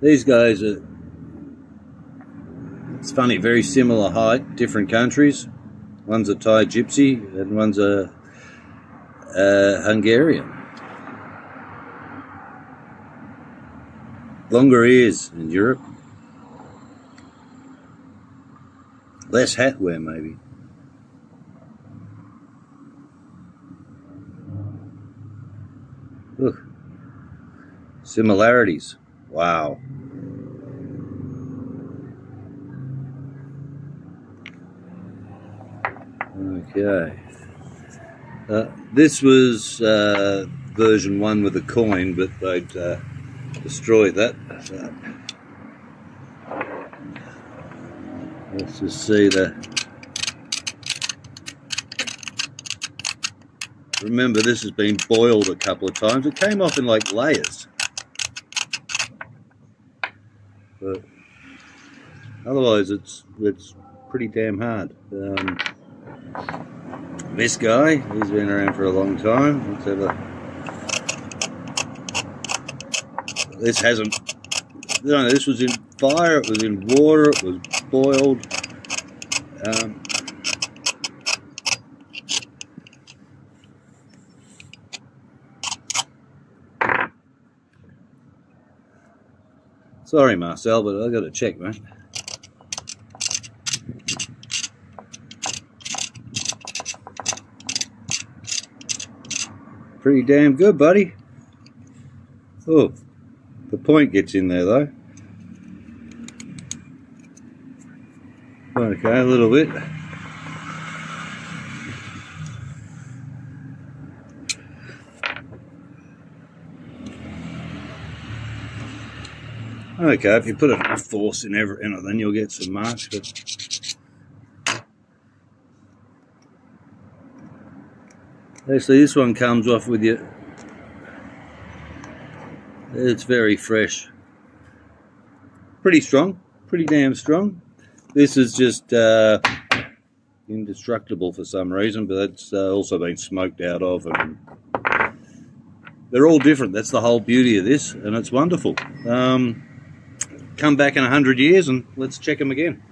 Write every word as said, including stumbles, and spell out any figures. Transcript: These guys are, it's funny, very similar height, different countries. One's a Thai gypsy and one's a, a Hungarian. Longer ears in Europe. Less hat wear, maybe. Look. Similarities. Wow. Okay. Uh, this was uh, version one with a coin, but they'd uh, destroy that. So. Let's just see the... Remember, this has been boiled a couple of times. It came off in like layers. But otherwise, it's it's pretty damn hard. Um, this guy, he's been around for a long time. Let's have a... This hasn't... No, this was in fire, it was in water, it was boiled. Um, sorry, Marcel, but I got to check, man. Pretty damn good, buddy. Oh, the point gets in there, though. Okay, a little bit. Okay, if you put enough force in every, in it, then you'll get some marks. But actually, this one comes off with you. It's very fresh. Pretty strong. Pretty damn strong. This is just uh, indestructible for some reason, but that's uh, also been smoked out of. And they're all different. That's the whole beauty of this, and it's wonderful. Um, come back in a hundred years and let's check them again.